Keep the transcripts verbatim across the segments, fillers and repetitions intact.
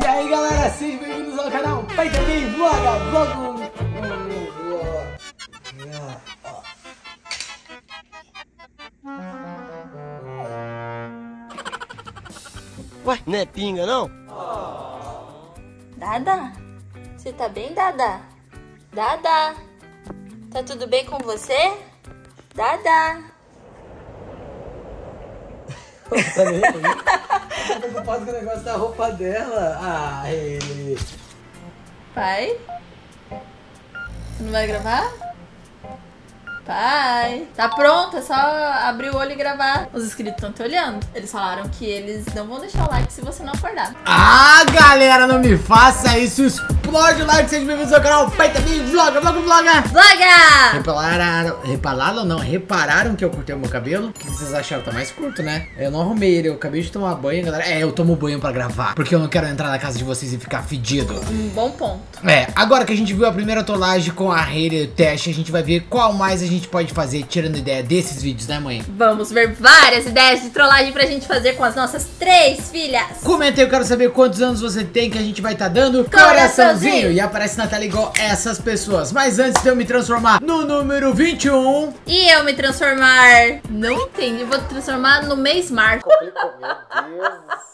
E aí galera, sejam bem-vindos ao canal Pai Também Vloga, vlogo... Ué, não é pinga não? Dada, você tá bem, Dada? Dada, tá tudo bem com você? Dada. Tá nem comigo? Tô preocupado com o negócio da roupa dela. Ah, ele. Pai? Você não vai gravar? Pai? Tá pronto, é só abrir o olho e gravar. Os inscritos estão te olhando. Eles falaram que eles não vão deixar o like se você não acordar. Ah, galera, não me faça isso. Explode o like, sejam bem-vindos ao canal Pai Também Vloga, vloga, vloga. Vloga! Repararam, repararam ou não? Repararam que eu cortei o meu cabelo? O que vocês acharam? Tá mais curto, né? Eu não arrumei ele, eu acabei de tomar banho, galera. É, eu tomo banho pra gravar, porque eu não quero entrar na casa de vocês e ficar fedido. Um bom ponto. É, agora que a gente viu a primeira trollagem com a Hailey e o teste, a gente vai ver qual mais a gente pode fazer tirando ideia desses vídeos, né, mãe? Vamos ver várias ideias de trollagem pra gente fazer com as nossas três filhas. Comenta aí, eu quero saber quantos anos você tem, que a gente vai tá dando coraçãozinho. E aparece na tela igual essas pessoas. Mas antes de eu me transformar no número vinte e um e eu me transformar, não tem, eu vou transformar no mês Marco. Meu Deus do céu, cara.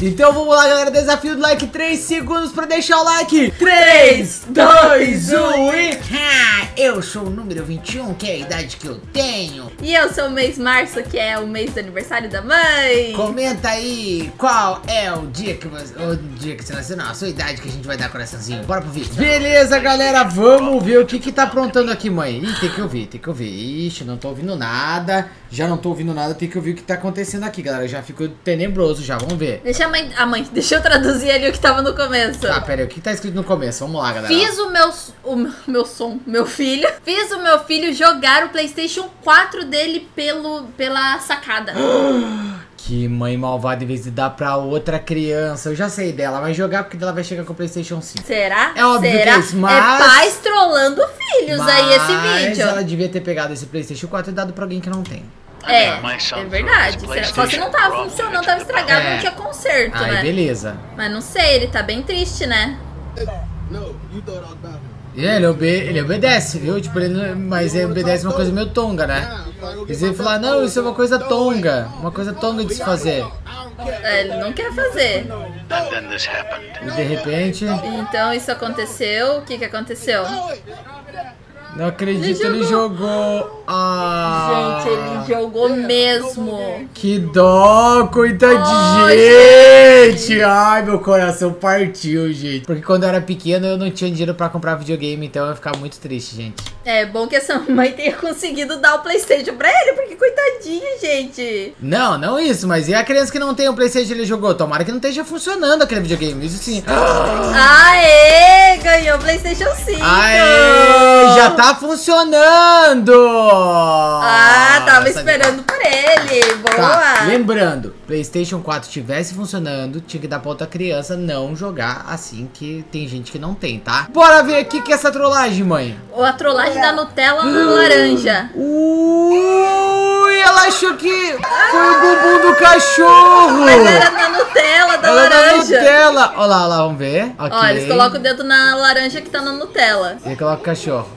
Então vamos lá, galera, desafio do like, três segundos pra deixar o like. Três, dois, um e... Ah, eu sou o número vinte e um, que é a idade que eu tenho. E eu sou o mês Março, que é o mês do aniversário da mãe. Comenta aí qual é o dia que você, o dia que você nasceu, não, a sua idade que a gente vai dar coraçãozinho. Bora pro vídeo. Beleza, galera, vamos ver o que que tá aprontando aqui, mãe. Ih, tem que ouvir, tem que ouvir. Ixi, não tô ouvindo nada. Já não tô ouvindo nada, tem que ouvir o que tá acontecendo aqui, galera. Já ficou tenebroso, já, vamos ver. Deixa a mãe, a mãe, deixa eu traduzir ali o que tava no começo. Tá, pera aí, o que tá escrito no começo? Vamos lá, galera. Fiz o meu, o meu som, meu filho. Fiz o meu filho jogar o PlayStation quatro dele pelo, pela sacada. Que mãe malvada, em vez de dar pra outra criança. Eu já sei dela, vai jogar porque ela vai chegar com o PlayStation cinco. Será? É óbvio. Será? Que é isso, mas... é pais trolando filhos, mas aí esse vídeo. Ela devia ter pegado esse PlayStation quatro e dado pra alguém que não tem. É, é verdade. Só que não tava funcionando, tava estragado, é. Não tinha conserto, aí, né? Aí, beleza. Mas não sei, ele tá bem triste, né? É, ele, obe ele obedece, viu? Tipo, ele não, mas ele obedece uma coisa meio tonga, né? Eles iam falar, não, isso é uma coisa tonga, uma coisa tonga de se fazer. É, ele não quer fazer. E de repente... Então isso aconteceu, o que que aconteceu? Não acredito, ele jogou. Ele jogou. Ah, gente, ele jogou mesmo. Que dó, coitada oh, de gente. gente. Ai, meu coração partiu, gente. Porque quando eu era pequeno eu não tinha dinheiro pra comprar videogame, então eu ia ficar muito triste, gente. É bom que essa mãe tenha conseguido dar o PlayStation pra ele, porque coitadinho, gente. Não, não isso, mas e a criança que não tem o PlayStation ele jogou? Tomara que não esteja funcionando aquele videogame, isso sim. Aê, ganhou o PlayStation cinco. Aê, já tá. Tá funcionando! Ah, tava Nossa, esperando de... por ele. Boa! Tá. Lembrando, PlayStation quatro tivesse funcionando, tinha que dar pra outra criança não jogar assim, que tem gente que não tem, tá? Bora ver aqui que é essa trollagem, mãe. Ou a trollagem da Nutella no uh, laranja. Ui, ela achou que foi o bumbum do cachorro. Mas era na Nutella da ela laranja. Nutella. Olha lá, olha lá, vamos ver. Okay. Ó, eles colocam o dedo na laranja que tá na Nutella. E coloca o cachorro.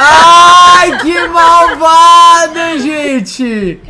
Ai, que malvada, gente!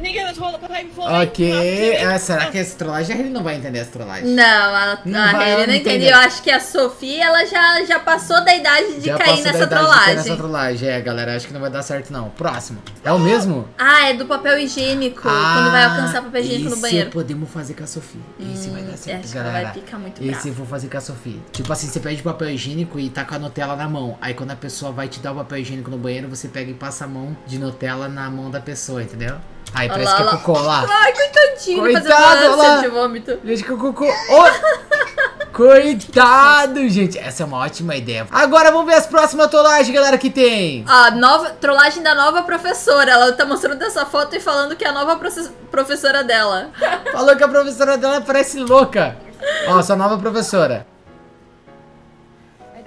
Ok, ah, será que essa trollagem a Hailey não vai entender essa trollagem? Não, a, não a Hailey não entendeu. Eu acho que a Sophie, ela já, já passou da idade de já cair nessa trollagem. De cair nessa trollagem. É, galera, acho que não vai dar certo, não. Próximo. É o mesmo? Ah, é do papel higiênico. Ah, quando vai alcançar papel higiênico no banheiro. Podemos fazer com a Sophie. Esse hum, vai dar certo, acho galera. Que ela vai ficar muito brava. Esse eu vou fazer com a Sophie. Tipo assim, você pede papel higiênico e tá com a Nutella na mão. Aí quando a pessoa vai te dar o papel higiênico no banheiro, você pega e passa a mão de Nutella na mão da pessoa, entendeu? Aí parece que é cocô lá. Ai, coitadinho, coitado, fazendo de vômito. Gente, que cocô. Oh. Coitado, gente. Essa é uma ótima ideia. Agora vamos ver as próximas trollagens, galera, que tem. A nova trollagem da nova professora. Ela tá mostrando essa foto e falando que é a nova professora dela. Falou que a professora dela parece louca. Ó, sua nova professora. A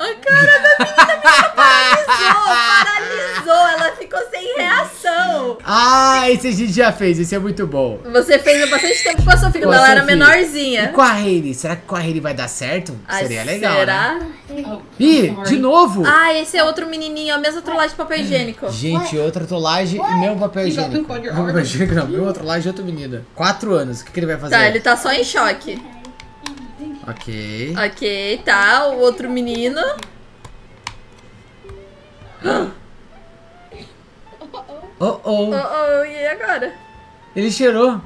cara da menina me paralisou, paralisou. usou, ela ficou sem reação. Ah, esse a gente já fez, esse é muito bom. Você fez há bastante tempo com a Sophie, quando ela era menorzinha. E com a Hailey, será que com a Hailey vai dar certo? Ai, seria legal, será? Né? Ih, de novo? Ah, esse é outro menininho, a mesma trollagem de papel higiênico. Gente, outra trollagem e mesmo papel higiênico. Não, papel higiênico não, mesmo trollagem de outra menina. Quatro anos, o que, que ele vai fazer? Tá, ele tá só em choque. Ok. Ok, tá, o outro menino. Oh, oh. Oh, oh, e agora? Ele cheirou.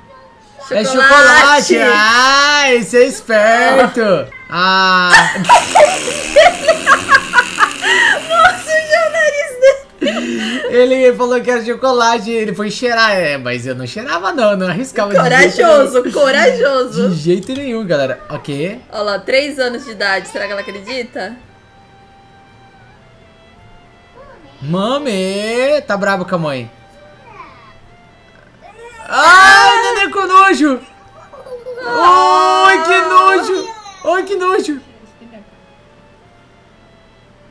Chocolate. É chocolate! Ah, esse é esperto! Ah! Nossa, o nariz dele! Ele falou que era chocolate, ele foi cheirar. É, mas eu não cheirava, não, não arriscava. Corajoso, de corajoso! De jeito nenhum, galera. Ok. Olha lá, três anos de idade, será que ela acredita? Mami, tá brava com a mãe. Ai, ah, neném com nojo. Ai, oh, que nojo. Ai, oh, que nojo.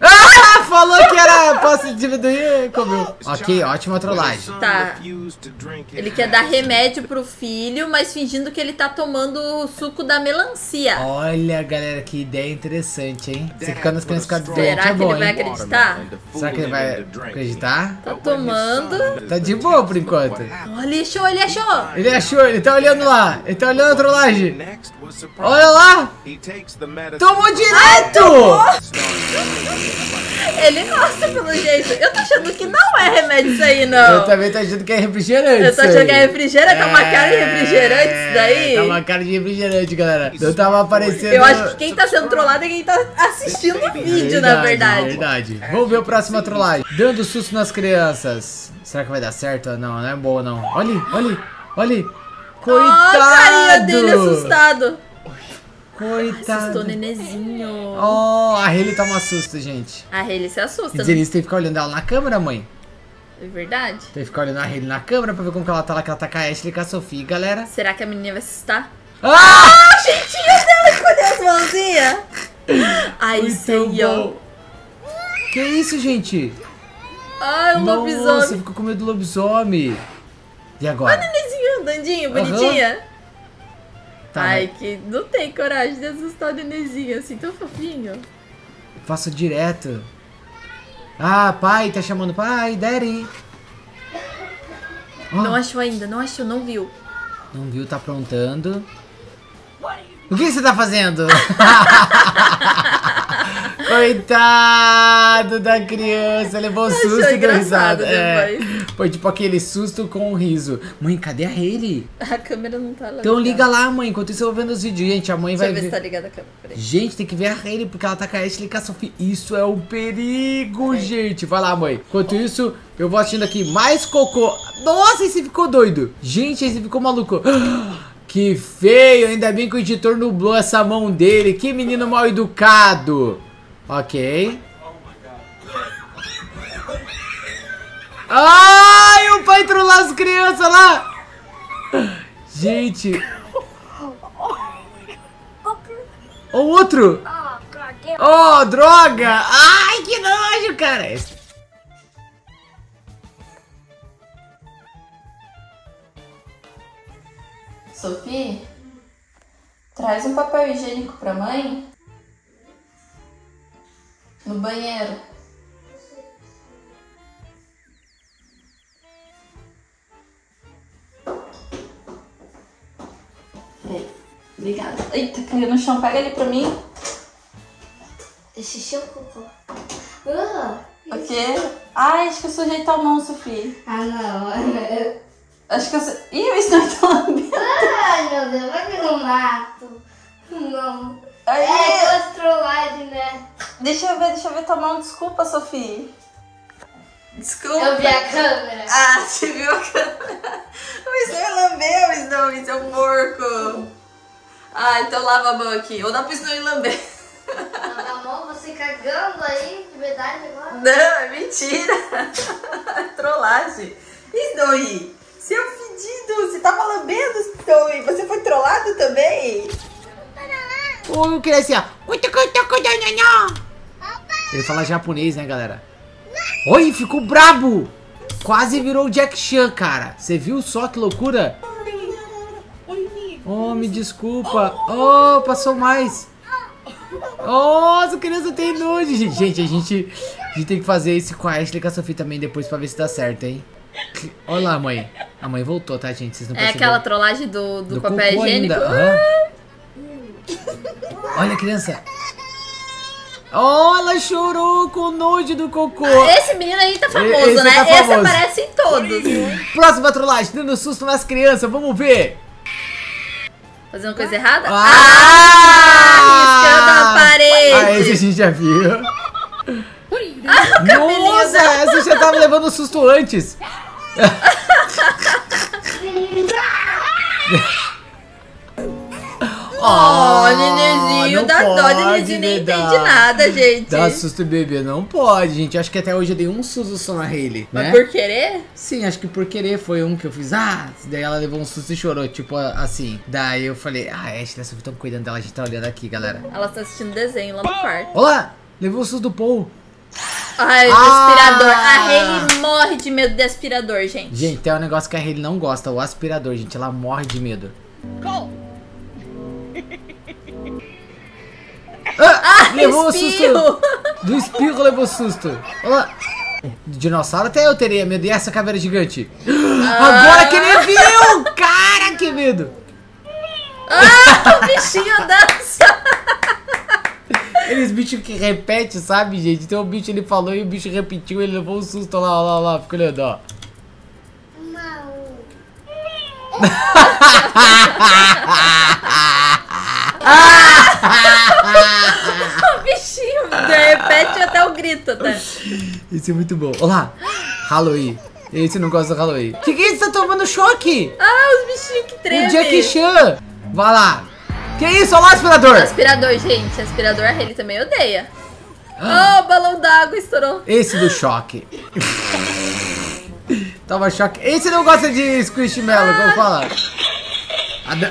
Ah, falou que era... Posso diminuir? Comeu. Ok, ótima trollagem. Tá. Ele quer dar remédio pro filho, mas fingindo que ele tá tomando o suco da melancia. Olha, galera, que ideia interessante, hein? Se ficando as crianças ficarem doentes é bom, hein? Será que ele vai acreditar? Será que ele vai acreditar? Tá tomando. Tá de boa por enquanto. Olha, ele achou, ele achou. Ele achou, ele tá olhando lá. Ele tá olhando a trollagem. Olha lá. Tomou direto. Ai, tomou. Ele gosta pelo jeito. Eu tô achando que não é remédio isso aí, não. Eu também tô achando que é refrigerante. Eu tô achando que é refrigerante, tá uma cara de refrigerante isso daí. Tá uma cara de refrigerante, galera. Eu tava aparecendo. Eu acho que quem tá sendo trollado é quem tá assistindo o vídeo, verdade, na verdade. É verdade. Vamos ver a próxima trollagem. Dando susto nas crianças. Será que vai dar certo? Não, não é boa, não. Olha, olha, olha. Coitado. Olha a carinha dele assustado. Coitado. Assustou o nenenzinho. Oh, a Hailey toma susto, gente. A Hailey se assusta. Quer dizer, isso tem que ficar olhando ela na câmera, mãe. É verdade. Tem que ficar olhando a Hailey na câmera pra ver como que ela tá lá, que ela tá com a Ashley e com a Sophie, galera. Será que a menina vai se assustar? Ah! Ah, gentinha dela com as mãozinhas. Ai, muito senhor. Bom. Que isso, gente? Ai, um lobisomem. Nossa, ficou com medo do lobisomem. E agora? Olha o nenenzinho andandinho, bonitinha. Uhum. Tá. Ai, que não tem coragem de assustar o nenenzinho assim, tão fofinho. Eu faço direto. Ah, pai, tá chamando. Pai, daddy. Oh. Não achou ainda, não achou, não viu. Não viu, tá aprontando. O que você tá fazendo? Coitado da criança, levou um susto e deu risada. É, foi tipo aquele susto com um riso. Mãe, cadê a Hailey? A câmera não tá lá. Então ligado. Liga lá, mãe, enquanto isso eu vou vendo os vídeos. Gente, a mãe Deixa vai ver. ver se tá ligada a câmera. Peraí. Gente, tem que ver a Hailey, porque ela tá com a Ashley e com a Sophie. Isso é um perigo, peraí, gente. Vai lá, mãe. Enquanto isso, eu vou assistindo aqui mais cocô. Nossa, esse ficou doido. Gente, esse ficou maluco. Que feio, ainda bem que o editor nublou essa mão dele. Que menino mal educado. Ok. Ai, o pai trollou as crianças lá. Gente. O outro. Oh, droga. Ai, que nojo, cara. Sophie, traz um papel higiênico pra mãe. No banheiro. É, obrigada. Eita, caiu no chão. Pega ele pra mim. É xixi ou cocô? O quê? Ai, acho que eu sujeitar a mão, Sophie. Ah, não. Eu... Acho que eu sou... Ih, o Snowy tá lá dentro. Ai, meu Deus, vai que não mato. Não. Aí... É, eu trollagem, né? Deixa eu ver, deixa eu ver tua mão. Desculpa, Sophie. Desculpa. Eu vi a câmera. Ah, você viu a câmera. O Snowy lambeu, Snowy, seu porco. Ah, então lava a mão aqui. Ou dá pro Snowy lamber. Lava a mão, você cagando aí, de verdade agora? Não, é mentira. Trollagem. Snowy, seu fedido, você tava lambendo, Snowy. Você foi trollado também? Ou eu queria assim, ó. Ele fala japonês, né, galera? Oi, ficou brabo. Quase virou o Jack Chan, cara. Você viu só que loucura? Oh, me desculpa. Oh, passou mais. Oh, essa criança tem nude. Gente, a gente, a gente tem que fazer isso com a Ashley e com a Sophie também depois pra ver se dá certo, hein? Olha lá, mãe. A mãe voltou, tá, gente? Vocês não perceberam. É aquela trollagem do, do, do papel higiênico. Olha a criança. Oh, ela chorou com o nojo do cocô. Esse menino aí tá famoso, esse né? Tá famoso. Esse aparece em todos. Próxima trollagem, dando susto nas crianças. Vamos ver. Fazer uma coisa errada? Ah! Ah, riscando a parede. Ah, esse a gente já viu. Ah, nossa, essa já tava levando susto antes. Oh, nenenzinho, dá dó, nenenzinho nem entende nada, gente. Dá susto, bebê, não pode, gente. Acho que até hoje eu dei um susto só na Hailey, né? Mas por querer? Sim, acho que por querer foi um que eu fiz. Ah, daí ela levou um susto e chorou, tipo assim. Daí eu falei, ah, Ashley, vocês estão cuidando dela, a gente tá olhando aqui, galera. Ela tá assistindo desenho lá no quarto. Olá, levou o susto do Paul. Ai, o ah! aspirador. A Hailey morre de medo de aspirador, gente. Gente, tem um negócio que a Hailey não gosta, o aspirador, gente. Ela morre de medo. Qual? Ah, ah, levou o susto. Do espirro levou susto. Olha lá. Do dinossauro até eu teria medo. E essa caveira gigante? Ah. Agora que ele viu! Cara, que medo! Ah, o bichinho dança! Aqueles bichos que repete, sabe, gente? Então o bicho ele falou e o bicho repetiu, ele levou um susto. Olha lá, olha lá, olha lá, fica olhando, ó. O bichinho repete até o grito, tá? Esse é muito bom. Olha lá, Halloween. Esse não gosta do Halloween. Que que isso? Tá tomando choque? Ah, os bichinhos que tremem. O Jack Chan. Vai lá. Que isso? Olha lá, aspirador. Aspirador, gente. Aspirador, ele também odeia. Ah. Oh, o balão d'água estourou. Esse do choque. Toma choque. Esse não gosta de squishmallow, como ah. fala.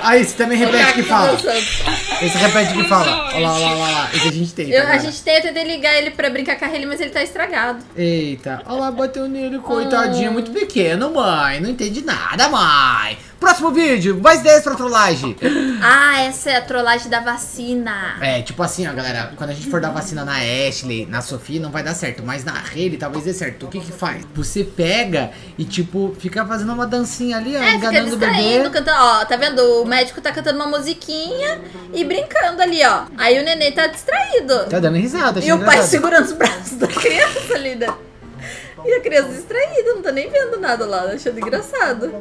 Ah, esse também repete o que fala. Esse repete que fala. Olha lá, olha lá, olha lá. Esse a gente tenta. Eu, a gente tenta de ligar ele pra brincar com a Hailey, mas ele tá estragado. Eita. Olha lá, bateu nele, coitadinho. Ah. Muito pequeno, mãe. Não entende nada, mãe. Próximo vídeo, mais dez pra trollagem. Ah, essa é a trollagem da vacina. É, tipo assim, ó, galera. Quando a gente for dar vacina na Ashley, na Sophie, não vai dar certo. Mas na Hailey, talvez dê certo. O que que faz? Você pega e, tipo, fica fazendo uma dancinha ali, ó, é, enganando o bebê. Cantando, ó, tá vendo? O médico tá cantando uma musiquinha e brincando ali, ó. Aí o neném tá distraído. Tá dando risada. E o pai segurando os braços da criança, linda. E a criança distraída, não tá nem vendo nada lá, tá achando engraçado.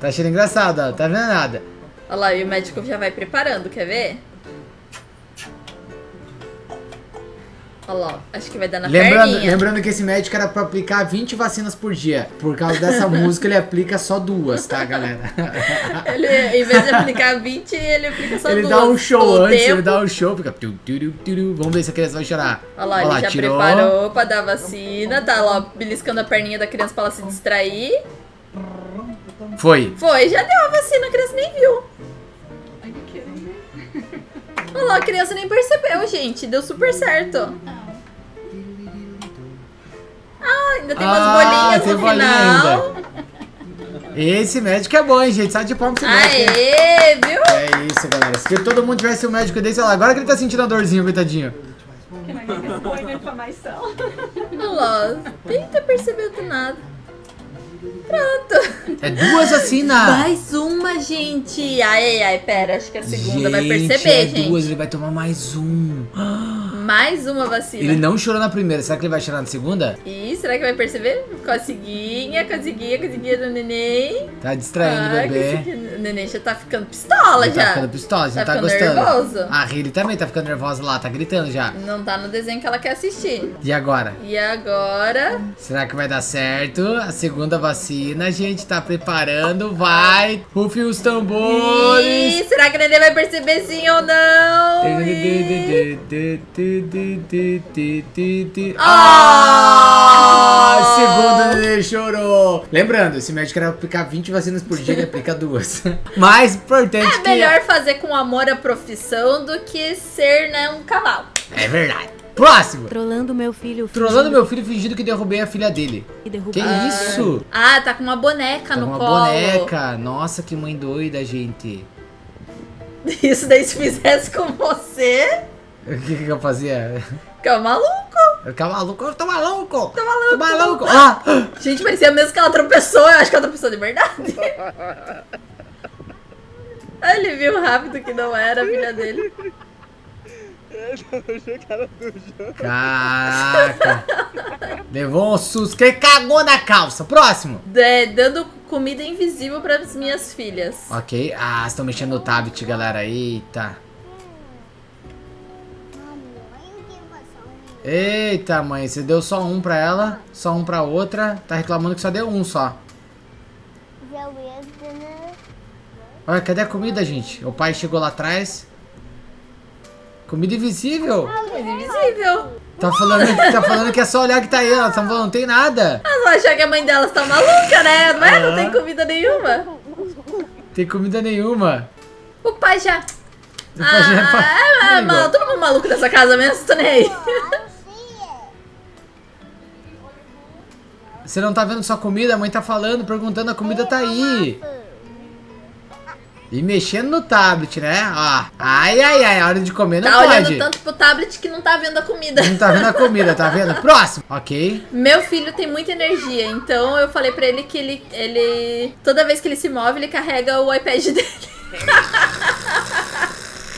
Tá achando engraçado, ó, tá vendo nada. Olha lá, e o médico já vai preparando, quer ver? Olha lá, acho que vai dar na lembrando, perninha. Lembrando que esse médico era pra aplicar vinte vacinas por dia. Por causa dessa música, ele aplica só duas, tá, galera? Ele, em vez de aplicar vinte, ele aplica só ele duas. Ele dá um show antes, tempo. ele dá um show. Fica... Vamos ver se a criança vai chorar. Olha lá, Olha ele lá, já tirou. preparou pra dar vacina. Tá lá, beliscando a perninha da criança pra ela se distrair. Foi. Foi, já deu a vacina, a criança nem viu. Olha lá, a criança nem percebeu, gente. Deu super certo. Ah, ainda tem umas ah, bolinhas tem no bolinha final. Ainda. Esse médico é bom, hein, gente? Sai de palma pra você ver. Aê, viu? É isso, galera. Se todo mundo tivesse um médico desse, olha lá. Agora que ele tá sentindo a dorzinha, coitadinho. Que não é que inflamação. Olha lá, nem tá percebendo nada. Pronto. É duas vacinas. Mais uma, gente. Ai, ai, ai, pera. Acho que a segunda gente, vai perceber, é gente. duas, ele vai tomar mais um. Mais uma vacina. Ele não chorou na primeira. Será que ele vai chorar na segunda? Ih, será que vai perceber? Consiguinha, consiguinha, consiguinha do neném. Tá distraindo, ah, bebê. Consegui... O neném já tá ficando pistola, já. já. Tá ficando pistola, já tá, tá gostando. Nervoso. A Hailey também tá ficando nervosa lá, tá gritando já. Não tá no desenho que ela quer assistir. E agora? E agora? Será que vai dar certo? A segunda vacina. Vacina, a gente tá preparando, vai, rufem os tambores. Ih, será que o neném vai perceber sim ou não? Ah, oh! oh! Segundo ele chorou. Lembrando, esse médico era aplicar vinte vacinas por dia, ele aplica duas. Mais importante é que... É melhor fazer com amor à profissão do que ser, né, um cavalo. É verdade. Próximo. Trollando meu filho. Trollando meu filho fingindo que derrubei a filha dele. E derrubei. Que ah. isso? Ah, tá com uma boneca tá no uma colo. Uma boneca. Nossa, que mãe doida, gente. Isso daí se fizesse com você... O que que eu fazia? Fica maluco. Fica maluco. Eu tô maluco. Tô maluco. Tô maluco. Ah. Gente, parecia mesmo que ela tropeçou. Eu acho que ela tropeçou de verdade. Ele viu rápido que não era a filha dele. Caraca. Levou um susto. Quem cagou na calça? Próximo. É, dando comida invisível para as minhas filhas. Ok. Ah, estão mexendo no tablet, galera. Eita. Eita, mãe. Você deu só um para ela, só um para outra. Tá reclamando que só deu um só. Olha, cadê a comida, gente? O pai chegou lá atrás. Comida invisível? Comida invisível. Tá falando, tá falando que é só olhar que tá aí. Elas estão falando, não tem nada. Elas vão achar que a mãe delas tá maluca, né? Mas ah. não tem comida nenhuma. Tem comida nenhuma. O pai já... O pai ah, já é pra... é, é, mano, todo mundo maluco nessa casa mesmo, tô nem aí. Você não tá vendo sua comida? A mãe tá falando, perguntando, a comida tá aí. E mexendo no tablet, né? Ó. Ai, ai, ai. A hora de comer não tá pode. Tá olhando tanto pro tablet que não tá vendo a comida. Não tá vendo a comida, tá vendo? Próximo. Ok. Meu filho tem muita energia, então eu falei pra ele que ele... ele toda vez que ele se move, ele carrega o iPad dele.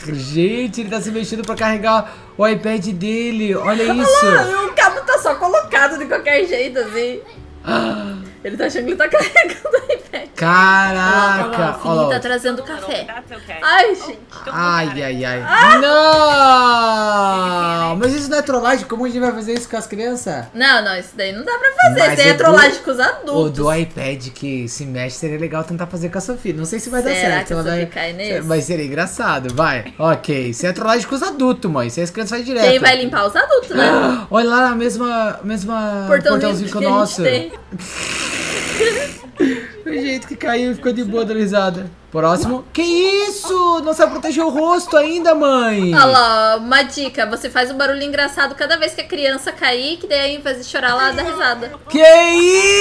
Gente, ele tá se mexendo pra carregar o iPad dele. Olha isso. Olha, o cabo tá só colocado de qualquer jeito, assim. Ah. Ele tá achando que ele tá carregando o iPad. Caraca! Olha lá, tá trazendo café. Ai, gente. Ai, ai, ai. Ah. Não! Mas isso não é trollagem? Como a gente vai fazer isso com as crianças? Não, não, isso daí não dá pra fazer. Mas isso daí é trollagem do, com os adultos. O do iPad que se mexe seria legal tentar fazer com a Sophie. Não sei se vai Será dar certo. Que ela vai cair nesse? Mas seria engraçado, vai. Ok, isso é trollagem com os adultos, mãe. Isso é as crianças vai direto. Quem vai limpar os adultos, né? Ah, olha lá na mesma, mesma portãozinho que o nosso. O jeito que caiu ficou de boa da risada. Próximo. Que isso? Não sabe proteger o rosto ainda, mãe. Olha lá, uma dica. Você faz um barulho engraçado cada vez que a criança cair, que daí ao invés de chorar, lá dá risada. Que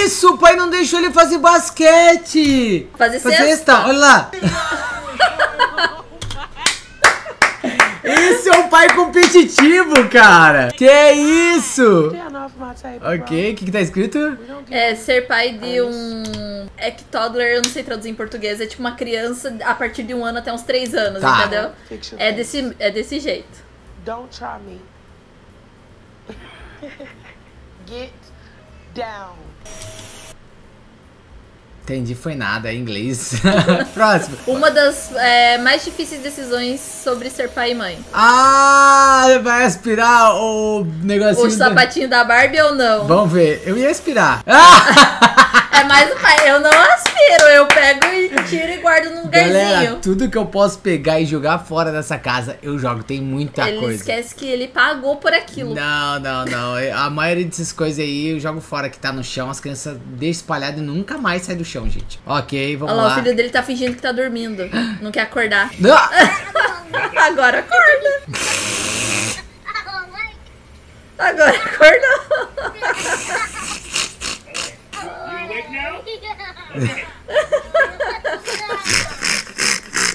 isso? O pai não deixou ele fazer basquete. Fazer cesta. Fazer cesta. Olha lá. Esse é um pai competitivo, cara. Que é isso? Ok, o que que tá escrito? É ser pai de um... É que toddler, eu não sei traduzir em português. É tipo uma criança a partir de um ano até uns três anos, tá. Entendeu? É desse, é desse jeito. Don't try me. Get down. Entendi, foi nada, é inglês. Próximo. Uma das é, mais difíceis decisões sobre ser pai e mãe. Ah, vai aspirar o negocinho... O sapatinho da, da Barbie ou não? Vamos ver, eu ia aspirar. Ah! É mais o pai, eu não aspiro, eu pego e tiro e guardo num lugarzinho. Galera, tudo que eu posso pegar e jogar fora dessa casa, eu jogo, tem muita ele coisa. Ele esquece que ele pagou por aquilo. Não, não, não, a maioria dessas coisas aí eu jogo fora, que tá no chão, as crianças deixam espalhado e nunca mais sai do chão. Gente. Ok, vamos Olha lá. Olha lá, o filho dele tá fingindo que tá dormindo. Não quer acordar. Agora acorda. Agora acorda.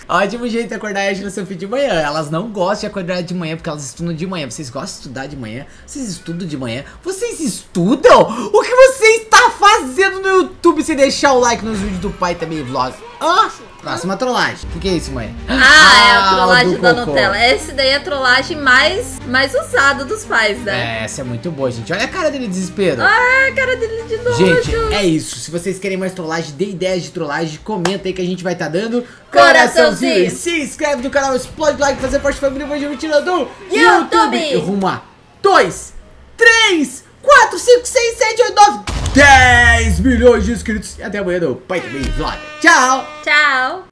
Ótimo jeito de acordar a Ashley no seu filho de manhã. Elas não gostam de acordar de manhã porque elas estudam de manhã. Vocês gostam de estudar de manhã? Vocês estudam de manhã? Vocês estudam? O que você está fazendo no YouTube sem deixar o like nos vídeos do Pai Também Vloga? Ah, próxima trollagem. O que, que é isso, mãe? Ah, ah é a trollagem da Nutella. Essa daí é a trollagem mais, mais usada dos pais, né? É, essa é muito boa, gente. Olha a cara dele de desespero. Ah, a cara dele de nojo. Gente, é isso. Se vocês querem mais trollagem, dê ideias de trollagem. Comenta aí que a gente vai estar tá dando coraçãozinho. E se inscreve no canal, explode like, fazer parte da família. Hoje eu me tiro do YouTube. Uma, dois, três, quatro, cinco, seis, sete, oito, nove... dez milhões de inscritos. E até amanhã do Pai Também Vloga. Tchau. Tchau.